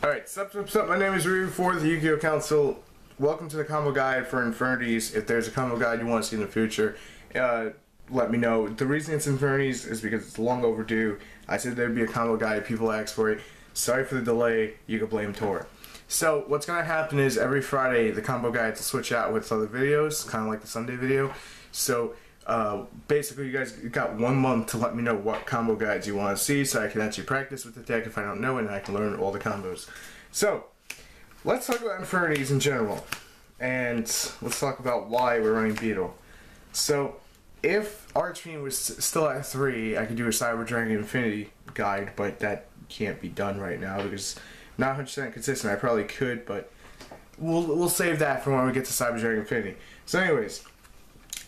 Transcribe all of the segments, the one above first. Alright, sup, my name is Ryu for the Yu-Gi-Oh Council. Welcome to the combo guide for Infernities. If there's a combo guide you want to see in the future, let me know. The reason it's Infernities is because it's long overdue. I said there'd be a combo guide, people asked for it. Sorry for the delay, you can blame Tor. So, what's going to happen is every Friday the combo guides will switch out with other videos, kind of like the Sunday video. So, basically you guys got 1 month to let me know what combo guides you want to see so I can actually practice with the deck if I don't know it and I can learn all the combos. So let's talk about Infernities in general and let's talk about why we're running Beetle. So if Archfiend was still at 3, I could do a Cyber Dragon Infinity guide, but that can't be done right now because not 100% consistent. I probably could, but we'll save that for when we get to Cyber Dragon Infinity. So anyways,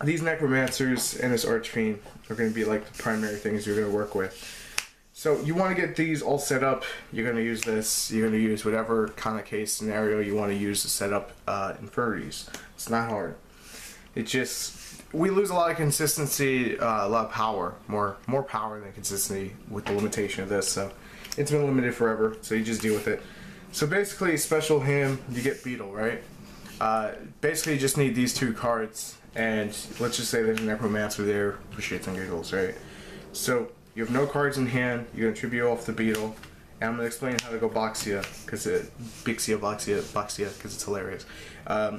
these Necromancers and this Archfiend are going to be like the primary things you're going to work with. So you want to get these all set up. You're going to use this. You're going to use whatever kind of case scenario you want to use to set up Infernities. It's not hard. It just, we lose a lot of consistency, a lot of power, more power than consistency with the limitation of this. So it's been limited forever. So you just deal with it. So basically, special him, you get Beetle, right? Basically, you just need these two cards. And let's just say there's a Necromancer there for shits and giggles, right? So you have no cards in hand, you're going to tribute off the Beetle, and I'm going to explain how to go Baxia, because it's hilarious.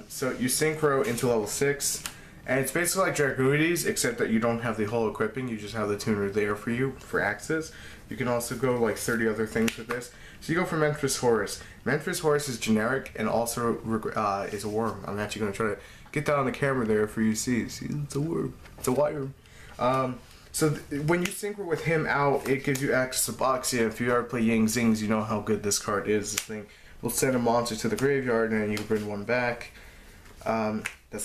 So you synchro into level 6, and it's basically like Dragoodies, except that you don't have the whole equipping, you just have the tuner there for you, for access. You can also go like 30 other things with this. So you go for Memphis Horus. Memphis Horus is generic and also is a worm. I'm actually going to try to get that on the camera there for you to see. See, it's a worm. It's a wire. When you synchro with him out, it gives you access to Baxia. If you ever play Yang Zings, you know how good this card is. This thing will send a monster to the graveyard and you can bring one back. That's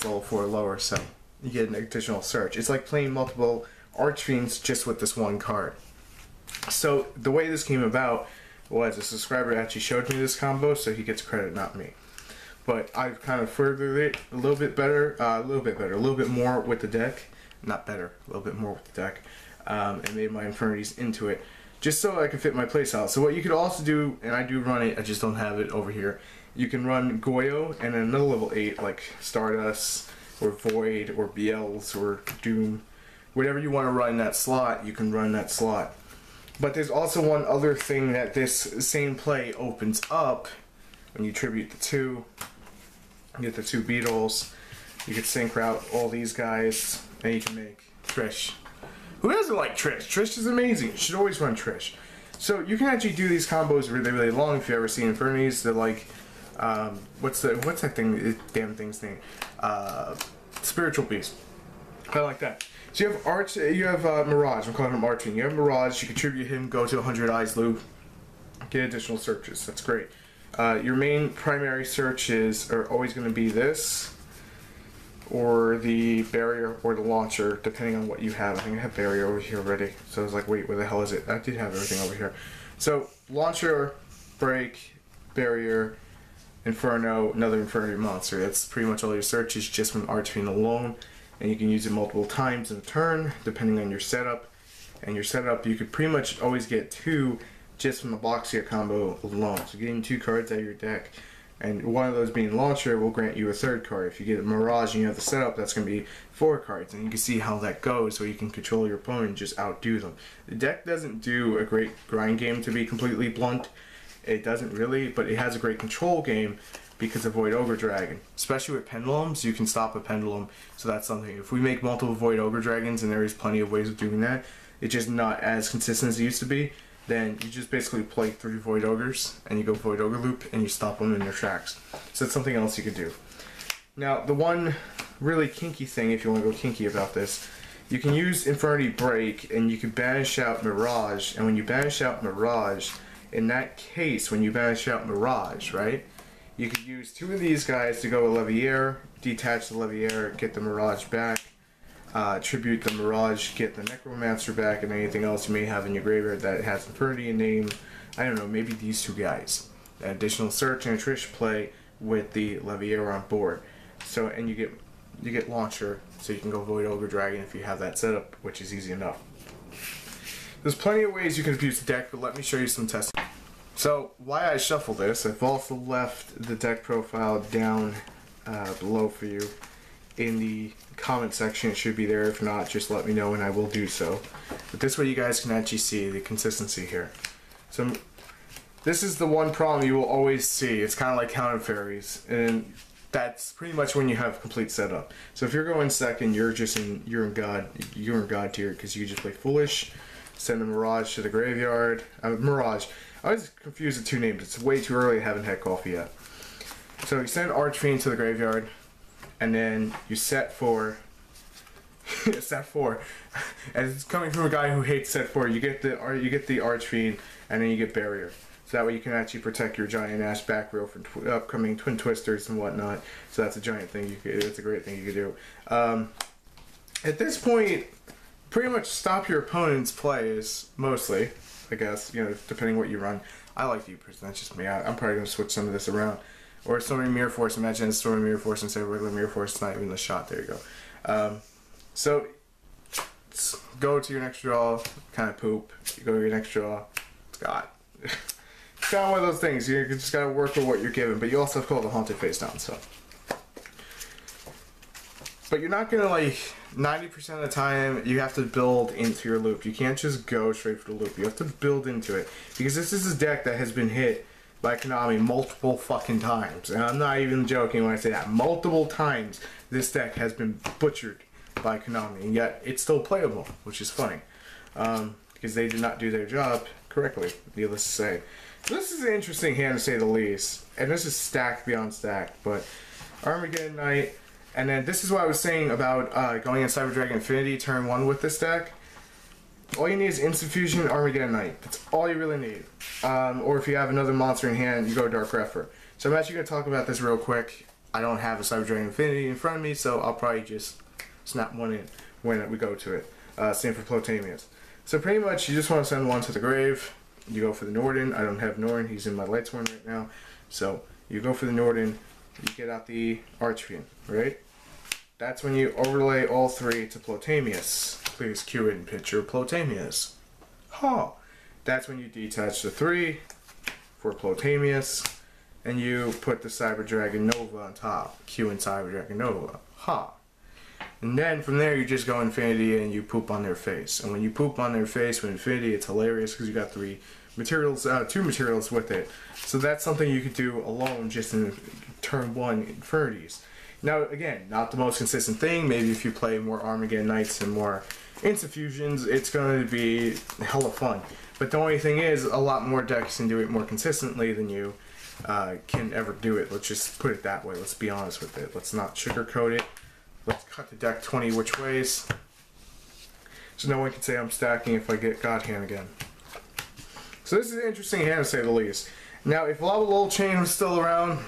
level 4 or lower, so you get an additional search. It's like playing multiple Archfiends just with this one card. So the way this came about was a subscriber actually showed me this combo, so he gets credit, not me. But I've kind of furthered it a little bit better, a little bit more with the deck. Not better, a little bit more with the deck. And made my Infernities into it, just so I can fit my playstyle. So what you could also do, and I do run it, I just don't have it over here. You can run Goyo and then another level 8, like Stardust, or Void, or BLs, or Doom. Whatever you want to run in that slot, you can run that slot. But there's also one other thing that this same play opens up when you tribute the 2. You get the 2 Beetles. You can sync route all these guys, and you can make Trish. Who doesn't like Trish? Trish is amazing. You should always run Trish. So you can actually do these combos really, really long. If you ever see Infernities, they're like, what's that thing? This damn thing's name? Spiritual Beast. Kind of like that. So you have Mirage. I'm calling him Archfiend. You have Mirage. You contribute him. Go to 100 eyes loop. Get additional searches. That's great. Your main primary searches are always going to be this, or the Barrier, or the Launcher, depending on what you have. I think I have Barrier over here already. So I was like, wait, where the hell is it? I did have everything over here. So Launcher, Break, Barrier, Inferno, another Infernity monster. That's pretty much all your searches just from Archfiend alone. And you can use it multiple times in a turn, depending on your setup. And your setup, you could pretty much always get 2 just from the Baxia combo alone. So getting 2 cards out of your deck, and one of those being Launcher, will grant you a 3rd card. If you get a Mirage and you have the setup, that's going to be 4 cards. And you can see how that goes, where you can control your opponent and just outdo them. The deck doesn't do a great grind game, to be completely blunt. It doesn't really, but it has a great control game, because of Void Ogre Dragon. Especially with Pendulums, you can stop a Pendulum, so that's something. If we make multiple Void Ogre Dragons, and there is plenty of ways of doing that, it's just not as consistent as it used to be, then you just basically play 3 Void Ogres, and you go Void Ogre Loop, and you stop them in their tracks. So that's something else you could do. Now, the one really kinky thing, if you want to go kinky about this, you can use Infinity Break, and you can banish out Mirage, and when you banish out Mirage, in that case, when you banish out Mirage, right? You could use 2 of these guys to go with Leviair, detach the Leviair, get the Mirage back, tribute the Mirage, get the Necromancer back, and anything else you may have in your graveyard that has Infinity in name. I don't know, maybe these 2 guys. An additional search and a Trish play with the Leviair on board. So, and you get Launcher, so you can go Void Ogre Dragon if you have that setup, which is easy enough. There's plenty of ways you can abuse the deck, but let me show you some testing. So, why I shuffle this, I've also left the deck profile down below for you in the comment section. It should be there. If not, just let me know and I will do so. But this way you guys can actually see the consistency here. So, this is the one problem you will always see. It's kind of like Counter Fairies, and that's pretty much when you have complete setup. So if you're going second, you're in God tier, because you just play foolish, send a Mirage to the graveyard. Mirage. I always confuse the two names. It's way too early. I haven't had coffee yet. So you send Archfiend to the graveyard, and then you set four. Set four, and it's coming from a guy who hates set four. You get the Archfiend, and then you get Barrier. So that way you can actually protect your giant ash back row from upcoming twin twisters and whatnot. So that's a giant thing. That's a great thing you could do. At this point, pretty much stop your opponent's plays mostly. I guess, you know, depending what you run. I like to use person. That's just me. I'm probably gonna switch some of this around. Or Stormy Mirror Force. Imagine Stormy Mirror Force instead of regular Mirror Force. It's not even a shot. There you go. So go to your next draw. Kind of poop. You go to your next draw. It's got. It's kind of one of those things. You just gotta work with what you're given, but you also have called the Haunted face down. So, but you're not gonna, like, 90% of the time you have to build into your loop. You can't just go straight for the loop. You have to build into it, because this is a deck that has been hit by Konami multiple fucking times, and I'm not even joking when I say that. Multiple times this deck has been butchered by Konami, and yet it's still playable, which is funny, because they did not do their job correctly, needless to say. This is an interesting hand, to say the least, and this is stacked beyond stacked. But Armageddon Knight, and then this is what I was saying about going in Cyber Dragon Infinity turn 1 with this deck. All you need is Instant Fusion and Armageddon Knight. That's all you really need. Or if you have another monster in hand, you go Dark Refer. So I'm actually going to talk about this real quick. I don't have a Cyber Dragon Infinity in front of me, so I'll probably just snap one in when we go to it. Same for Ptolemaeus. So pretty much you just want to send one to the grave. You go for the Norden. I don't have Norden. He's in my Lightsworn right now. So you go for the Norden. You get out the Archfiend, right? That's when you overlay all three to Ptolemaeus. Please cue in picture Ptolemaeus. Huh. That's when you detach the three for Ptolemaeus. And you put the Cyber Dragon Nova on top. Cue in Cyber Dragon Nova. Huh. And then from there you just go Infinity and you poop on their face. And when you poop on their face with Infinity, it's hilarious because you got two materials with it. So that's something you could do alone just in turn 1 Infernities. Now again, not the most consistent thing. Maybe if you play more Armageddon Knights and more Instant Fusions, it's going to be hella fun. But the only thing is, a lot more decks can do it more consistently than you can ever do it. Let's just put it that way. Let's be honest with it. Let's not sugarcoat it. Let's cut the deck 20 which ways, so no one can say I'm stacking if I get God Hand again. So this is an interesting hand, to say the least. Now, if Lava Lol Chain was still around,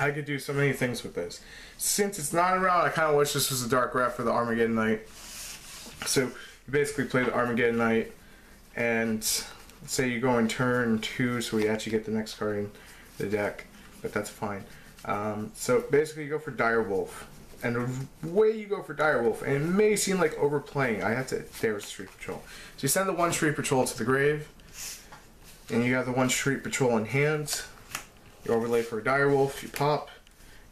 I could do so many things with this. Since it's not around, I kind of wish this was a Dark Ref for the Armageddon Knight. So you basically play the Armageddon Knight, and say you go in turn 2, so we actually get the next card in the deck, but that's fine. So basically you go for Dire Wolf. And the way you go for Dire Wolf, and it may seem like overplaying, there's Street Patrol. So you send the one Street Patrol to the grave, and you have the one Street Patrol in hand. You overlay for a Dire Wolf, you pop,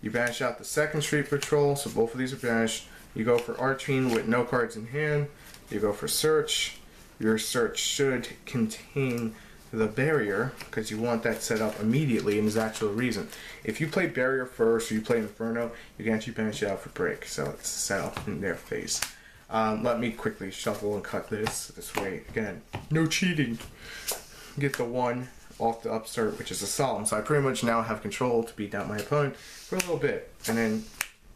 you banish out the second Street Patrol, so both of these are banished. You go for Archfiend with no cards in hand, you go for Search. Your Search should contain the Barrier, because you want that set up immediately, and there's actual reason. If you play Barrier first, or you play Inferno, you can actually banish it out for Break, so it's set up in their face. Let me quickly shuffle and cut this way. Again, no cheating. Get the one off the upstart, which is a Solemn, so I pretty much now have control to beat down my opponent for a little bit, and then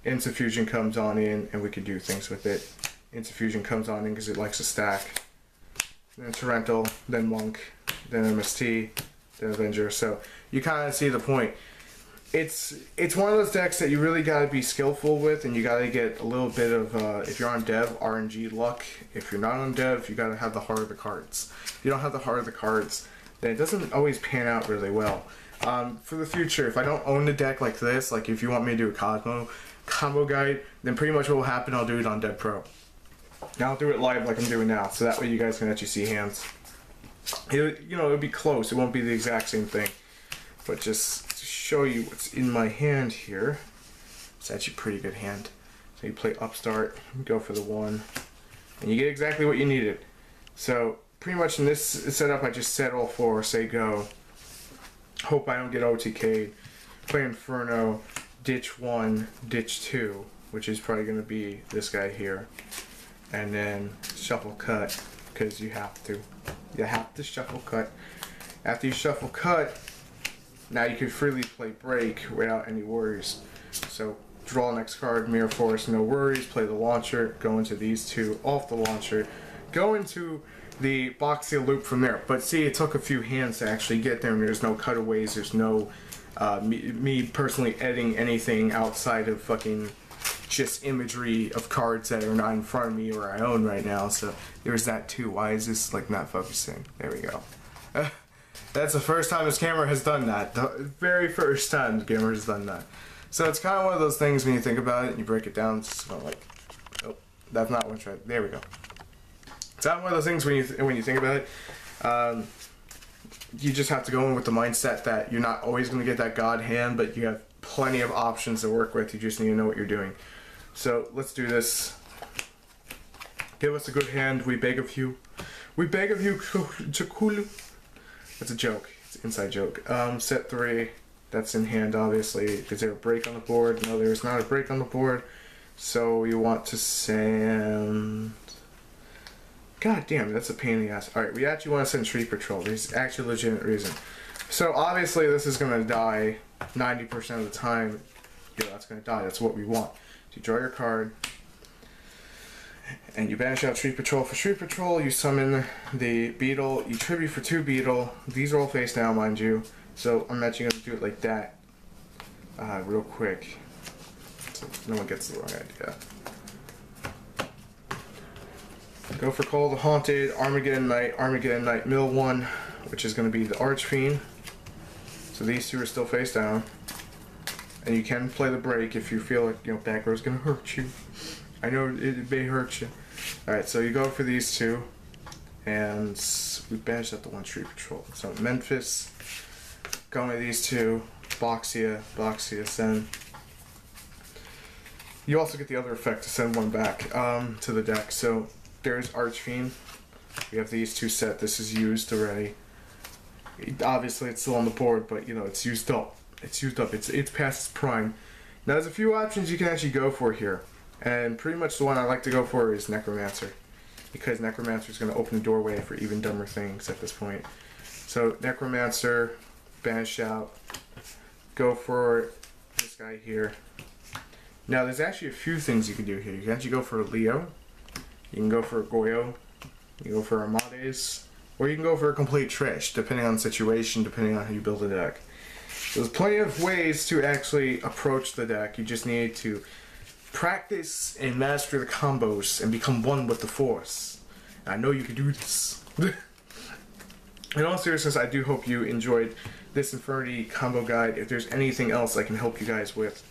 Instant Fusion comes on in, and we can do things with it. Instant Fusion comes on in because it likes to stack. Then Torrental, then Monk, then MST, then Avenger. So you kind of see the point. It's one of those decks that you really got to be skillful with, and you got to get a little bit of, if you're on Dev, RNG luck. If you're not on Dev, you got to have the heart of the cards. If you don't have the heart of the cards, then it doesn't always pan out really well. For the future, if I don't own the deck like this, like if you want me to do a combo guide, then pretty much what will happen, I'll do it on Dev Pro. Now I'll do it live like I'm doing now, so that way you guys can actually see hands. It, you know, it'll be close. It won't be the exact same thing. But just to show you what's in my hand here, it's actually a pretty good hand. So you play Upstart, go for the one, and you get exactly what you needed. So pretty much in this setup, I just set all four, say go. Hope I don't get OTK'd. Play Inferno, ditch one, ditch two, which is probably going to be this guy here. And then shuffle cut, because you have to. You have to shuffle cut. After you shuffle cut, now you can freely play break without any worries. So draw next card, Mirror Force, no worries, play the launcher, go into these two, off the launcher, go into the Baxia loop from there. But see, it took a few hands to actually get there, and there's no cutaways, there's no me personally editing anything outside of fucking just imagery of cards that are not in front of me or I own right now. So there's that too. Why is this like not focusing? There we go. That's the first time this camera has done that. The very first time the camera has done that. So it's kind of one of those things when you think about it and you break it down, it's just kind of like, oh, that's not what's right. There we go. It's not one of those things when you think about it. You just have to go in with the mindset that you're not always going to get that god hand, but you have plenty of options to work with. You just need to know what you're doing. So let's do this. Give us a good hand. We beg of you. We beg of you, Chukulu. That's a joke. It's an inside joke. Set three. That's in hand, obviously. Is there a break on the board? No, there's not a break on the board. So you want to send... God damn, that's a pain in the ass. Alright, we actually want to send Street Patrol. There's actually a legitimate reason. So obviously this is going to die 90% of the time. Yeah, that's going to die. That's what we want. So you draw your card. And you banish out Street Patrol for Street Patrol. You summon the Beetle. You tribute for two Beetle. These are all face down, mind you. So I'm actually going to do it like that. Real quick. So no one gets the wrong idea. Go for Call the Haunted, Armageddon Knight, mill one, which is going to be the Archfiend. So these two are still face down. And you can play the break if you feel like, you know, back row is going to hurt you. I know it may hurt you. Alright, so you go for these two. And we banished out the one Street Patrol. So Memphis, going with these two, Baxia, send. You also get the other effect to send one back to the deck. So there's Archfiend. We have these two set. This is used already. Obviously, it's still on the board, but you know it's used up. It's used up. It's past its prime. Now, there's a few options you can actually go for here, and pretty much the one I like to go for is Necromancer, because Necromancer is going to open the doorway for even dumber things at this point. So Necromancer, banish out, go for this guy here. Now, there's actually a few things you can do here. You can actually go for a Leo. You can go for a Goyo, you can go for Armades, or you can go for a complete Trish, depending on the situation, depending on how you build a deck. There's plenty of ways to actually approach the deck. You just need to practice and master the combos and become one with the force. And I know you can do this. In all seriousness, I do hope you enjoyed this Infernity combo guide. If there's anything else I can help you guys with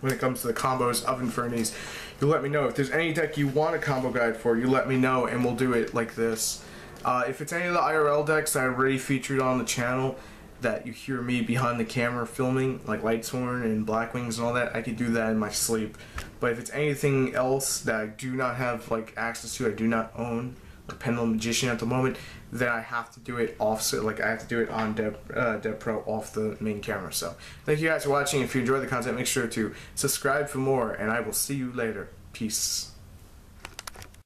when it comes to the combos of Infernities, you let me know. If there's any deck you want a combo guide for, you let me know and we'll do it like this. If it's any of the IRL decks that I already featured on the channel that you hear me behind the camera filming, like Lightsworn and Blackwings and all that, I could do that in my sleep. But if it's anything else that I do not have like access to, I do not own, like Pendulum Magician at the moment, then I have to do it offset, like I have to do it on Dev Pro off the main camera. So thank you guys for watching. If you enjoyed the content, make sure to subscribe for more, and I will see you later. Peace.